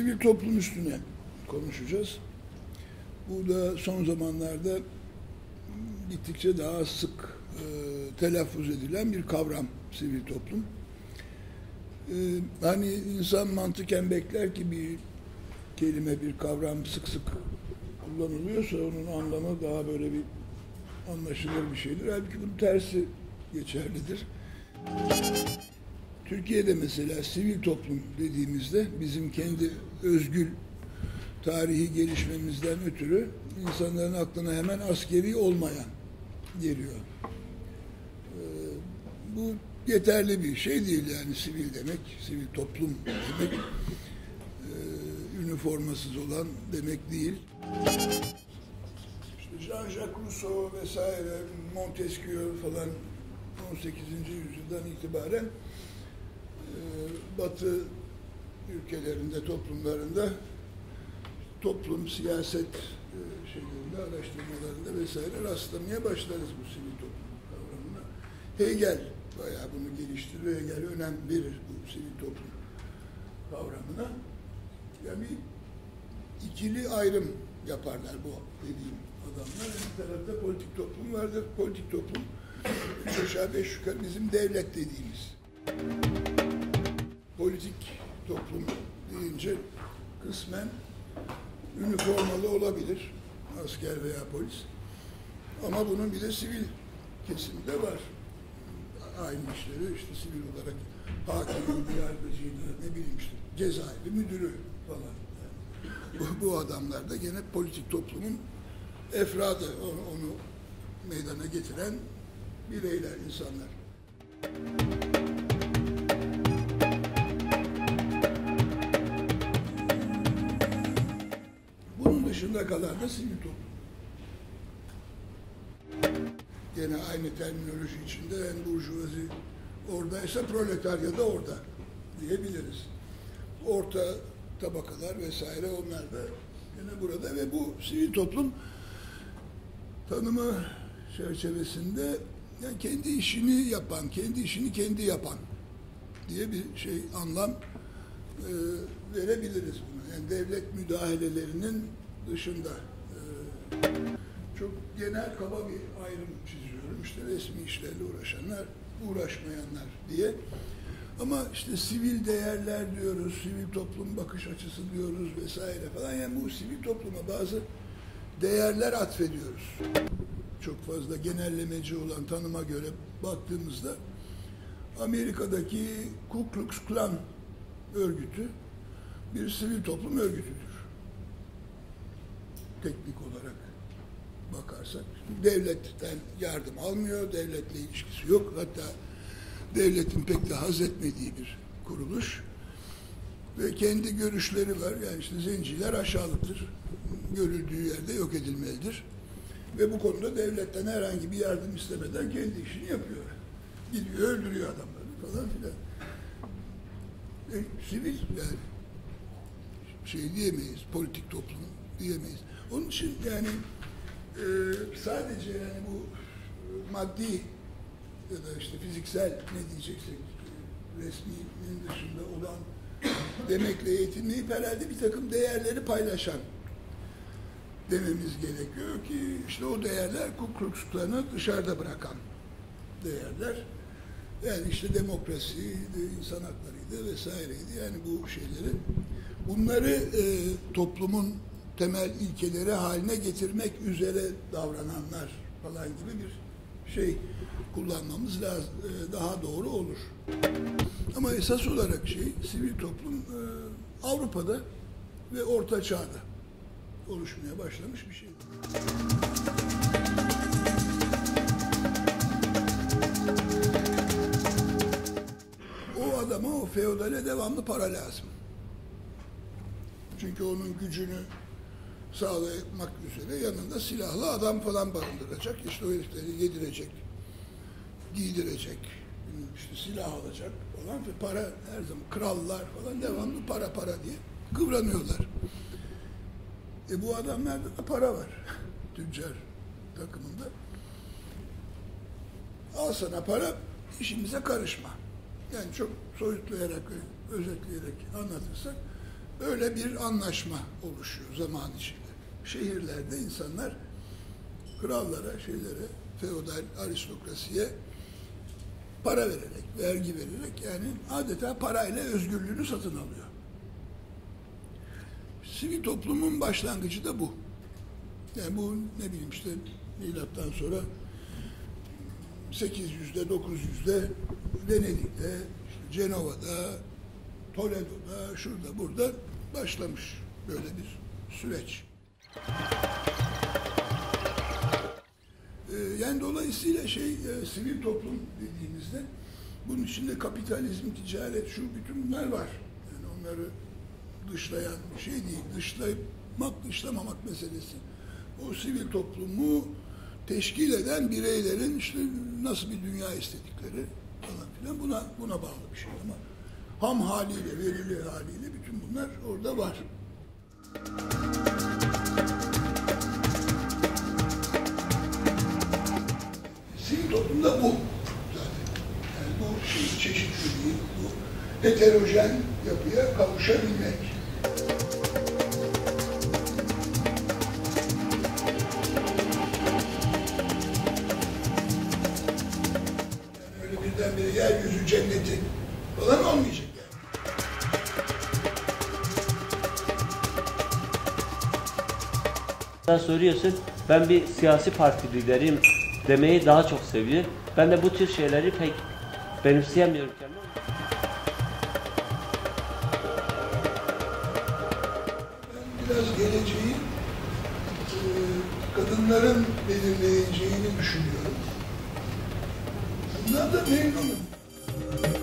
sivil toplum üstüne konuşacağız. Bu da son zamanlarda gittikçe daha sık telaffuz edilen bir kavram, sivil toplum. Hani insan mantıken bekler ki bir kelime, bir kavram sık sık kullanılıyorsa onun anlamı daha böyle bir anlaşılır bir şeydir. Halbuki bunun tersi geçerlidir. Türkiye'de mesela sivil toplum dediğimizde bizim kendi özgül tarihi gelişmemizden ötürü insanların aklına hemen askeri olmayan geliyor. Bu yeterli bir şey değil yani sivil demek, sivil toplum demek, üniformasız olan demek değil. İşte Jean-Jacques Rousseau vesaire, Montesquieu falan 18. yüzyıldan itibaren Batı ülkelerinde, toplumlarında toplum, siyaset şeylerinde, araştırmalarında vesaire rastlamaya başlarız bu sivil toplum kavramına. Hegel bayağı bunu geliştirir, Hegel önem verir bu sivil toplum kavramına. Yani ikili ayrım yaparlar bu dediğim adamlar. Bir tarafta politik toplum vardır, politik toplum üç aşağı beş yukarı bizim devlet dediğimiz. Politik toplum deyince kısmen üniformalı olabilir, asker veya polis. Ama bunun bir de sivil kesimi de var. Aynı işleri işte sivil olarak hakimin, yargıcıyla, ne bileyim işte cezaevi müdürü falan. Yani bu adamlar da gene politik toplumun efradı, onu meydana getiren bireyler, insanlar. Dışında kalan da sivil toplum. Gene aynı terminoloji içinde yani burjuvazi oradaysa proletarya da orada diyebiliriz. Orta tabakalar vesaire onlar da gene burada ve bu sivil toplum tanımı çerçevesinde yani kendi işini yapan, kendi işini kendi yapan diye bir şey anlam verebiliriz buna. Yani devlet müdahalelerinin dışında çok genel kaba bir ayrım çiziyorum. İşte resmi işlerle uğraşanlar, uğraşmayanlar diye. Ama işte sivil değerler diyoruz, sivil toplum bakış açısı diyoruz vesaire falan. Yani bu sivil topluma bazı değerler atfediyoruz. Çok fazla genellemeci olan tanıma göre baktığımızda Amerika'daki Ku Klux Klan örgütü bir sivil toplum örgütüdür. Teknik olarak bakarsak devletten yardım almıyor, devletle ilişkisi yok. Hatta devletin pek de haz etmediği bir kuruluş ve kendi görüşleri var. Yani işte zenciler aşağılıktır, görüldüğü yerde yok edilmelidir ve bu konuda devletten herhangi bir yardım istemeden kendi işini yapıyor. Gidiyor, öldürüyor adamları falan filan. Sivil yani şey diyemeyiz, politik toplum diyemeyiz. Onun için yani sadece yani bu maddi ya da işte fiziksel ne diyeceksek resminin dışında olan demekle yetinmeyip herhalde bir takım değerleri paylaşan dememiz gerekiyor ki işte o değerler Ku Klux Klan'ı dışarıda bırakan değerler. Yani işte demokrasiydi, insan haklarıydı vesaireydi. Yani bu şeyleri, bunları toplumun temel ilkeleri haline getirmek üzere davrananlar falan gibi bir şey kullanmamız lazım, daha doğru olur. Ama esas olarak şey, sivil toplum Avrupa'da ve Orta Çağ'da oluşmaya başlamış bir şey. O adama, o feodale devamlı para lazım. Çünkü onun gücünü sağlamak üzere yanında silahlı adam falan barındıracak. İşte o herifleri yedirecek, giydirecek, işte silah alacak falan ve para her zaman krallar falan devamlı para para diye kıvranıyorlar. Bu adamlarda da para var. Tüccar takımında. Al sana para, işimize karışma. Yani çok soyutlayarak, özetleyerek anlatırsak Böyle bir anlaşma oluşuyor zaman içinde. Şehirlerde insanlar krallara, şeylere, feodal aristokrasiye para vererek, vergi vererek, yani adeta parayla özgürlüğünü satın alıyor. Sivil toplumun başlangıcı da bu. Yani bu ne bileyim işte milattan sonra 800'de, 900'de Venedik'te, Cenova'da, Toledo'da, şurada, burada başlamış böyle bir süreç. Yani dolayısıyla sivil toplum dediğimizde bunun içinde kapitalizm, ticaret, şu bütün bunlar var. Yani onları dışlayan bir şey değil. Dışlamak, dışlamamak meselesi. O sivil toplumu teşkil eden bireylerin işte nasıl bir dünya istedikleri falan filan buna bağlı bir şey ama ham haliyle, verili haliyle bütün bunlar orada var. Sivil toplumda bu zaten. Yani bu çeşitliliği, bu heterojen yapıya kavuşabilmek. Yani öyle birdenbire yeryüzü cenneti falan olmayacak. Sen soruyorsun, ben bir siyasi parti lideriyim demeyi daha çok seviyor. Ben de bu tür şeyleri pek benimseyemiyorum kendime. Ben biraz geleceği kadınların belirleyeceğini düşünüyorum. Bundan da memnunum.